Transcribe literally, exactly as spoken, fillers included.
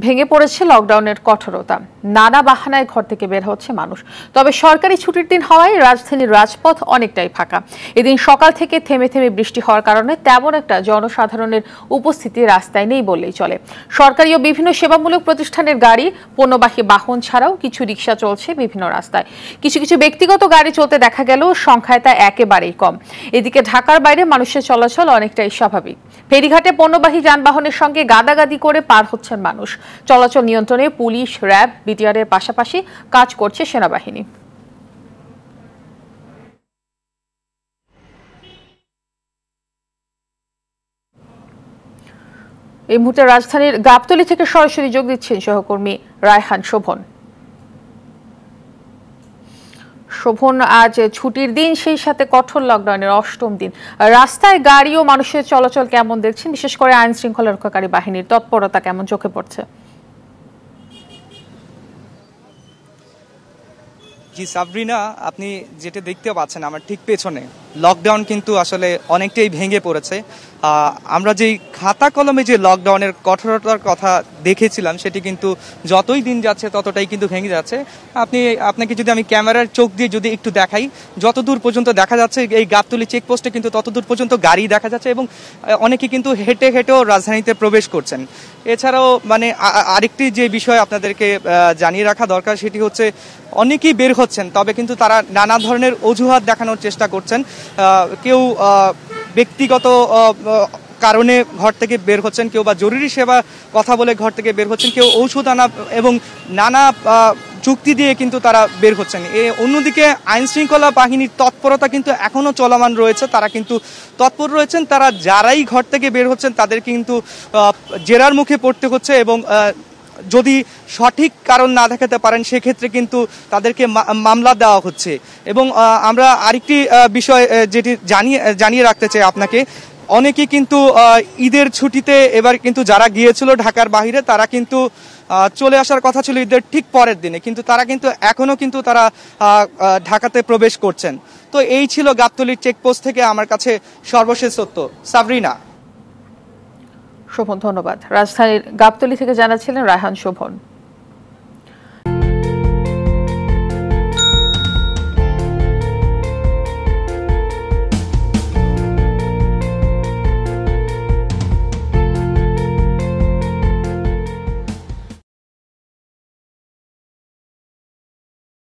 भेंगे पड़েছে लकडाउনের কঠোরতা नाना बहानाয় घर থেকে বের হচ্ছে মানুষ তবে সরকারি ছুটির दिन হওয়ায় রাজধানীর রাজপথ অনেকটাই ফাঁকা এদিন সকাল থেকে থেমে থেমে বৃষ্টি হওয়ার কারণে তেমন একটা জনসাধারণের উপস্থিতি রাস্তায় নেই বললেই চলে সরকারি ও বিভিন্ন সেবামূলক প্রতিষ্ঠানের গাড়ি পণ্যবাহী বাহন ছাড়াও কিছু রিকশা চলছে বিভিন্ন রাস্তায় কিছু কিছু ব্যক্তিগত গাড়ি চলতে দেখা গেল সংখ্যাটা একেবারেই কম এদিকে ঢাকার বাইরে মানুষের চলাচল অনেকটাই স্বাভাবিক ফেরিঘাটে পণ্যবাহী যানবাহনের সঙ্গে গাদাগাদি করে পার হচ্ছেন মানুষ চলাচল নিয়ন্ত্রণে পুলিশ র‍্যাব বিটিআর এর পাশাপাশি কাজ করছে সেনাবাহিনী এই মুহূর্তে রাজধানীর গাবতলী থেকে সরাসরি যোগ দিচ্ছেন সহকর্মী রায়হান শোভন শোভন আজ ছুটির দিন সেই সাথে কঠোর লকডাউনের অষ্টম দিন রাস্তায় গাড়ি ও মানুষের চলাচল কেমন দেখছেন বিশেষ করে আইন শৃঙ্খলা রক্ষাকারী বাহিনীর তৎপরতা কেমন চোখে পড়ছে जी সাবরিনা আপনি যেটা দেখতে পাচ্ছেন আমার ঠিক পেছনে লকডাউন কিন্তু আসলে অনেকটাই ভেঙে পড়েছে আমরা যেই খাতা কলমে যে লকডাউনের কঠোরতার কথা দেখেছিলাম সেটি কিন্তু যতই দিন যাচ্ছে ততটাই কিন্তু ভেঙে যাচ্ছে আপনি আপনাকে যদি আমি ক্যামেরার চোখ দিয়ে যদি একটু দেখাই যতদূর পর্যন্ত দেখা যাচ্ছে এই গাবতলী চেকপোস্টে কিন্তু ততদূর পর্যন্ত গাড়ি দেখা যাচ্ছে এবং অনেকে কিন্তু হেঁটে হেঁটেও রাজধানীতে প্রবেশ করছেন এছাড়াও মানে আরেকটি যে বিষয় আপনাদেরকে জানিয়ে রাখা দরকার সেটি হচ্ছে অনেকেই বের হচ্ছেন তবে কিন্তু তারা নানা ধরনের অজুহাত দেখানোর চেষ্টা করছেন কেউ ব্যক্তিগত কারণে ঘর থেকে বের হচ্ছেন কেউ বা জরুরি সেবা কথা বলে ঘর থেকে বের হচ্ছেন কেউ ঔষধ আনা এবং নানা চুক্তি দিয়ে কিন্তু তারা বের হচ্ছেন এ অন্যদিকে আইন শৃঙ্খলা বাহিনীর তৎপরতা কিন্তু এখনও চলমান রয়েছে তারা কিন্তু তৎপর রয়েছেন তারা যারাই ঘর থেকে বের হচ্ছেন তাদের কিন্তু জেরার মুখে পড়তে হচ্ছে এবং যদি সঠিক কারণ না দেখাতে পারেন সেক্ষেত্রে কিন্তু তাদেরকে মামলা দেওয়া হচ্ছে এবং আমরা আরেকটি বিষয় যেটি জানিয়ে জানিয়ে রাখতে চাই আপনাকে অনেকে কিন্তু ঈদের ছুটিতে এবার কিন্তু যারা গিয়েছিল ঢাকার বাইরে তারা কিন্তু চলে আসার কথা ছিল ঈদের ঠিক পরের দিনে কিন্তু তারা কিন্তু এখনও কিন্তু তারা ঢাকাতে প্রবেশ করছেন তো এই ছিল গাবতলীর চেকপোস্ট থেকে আমার কাছে সর্বশেষ তথ্য সাবরিনা শোভন ধন্যবাদ রাজধানীর গাবতলী থেকে জানাচ্ছিলেন রায়হান শোভন।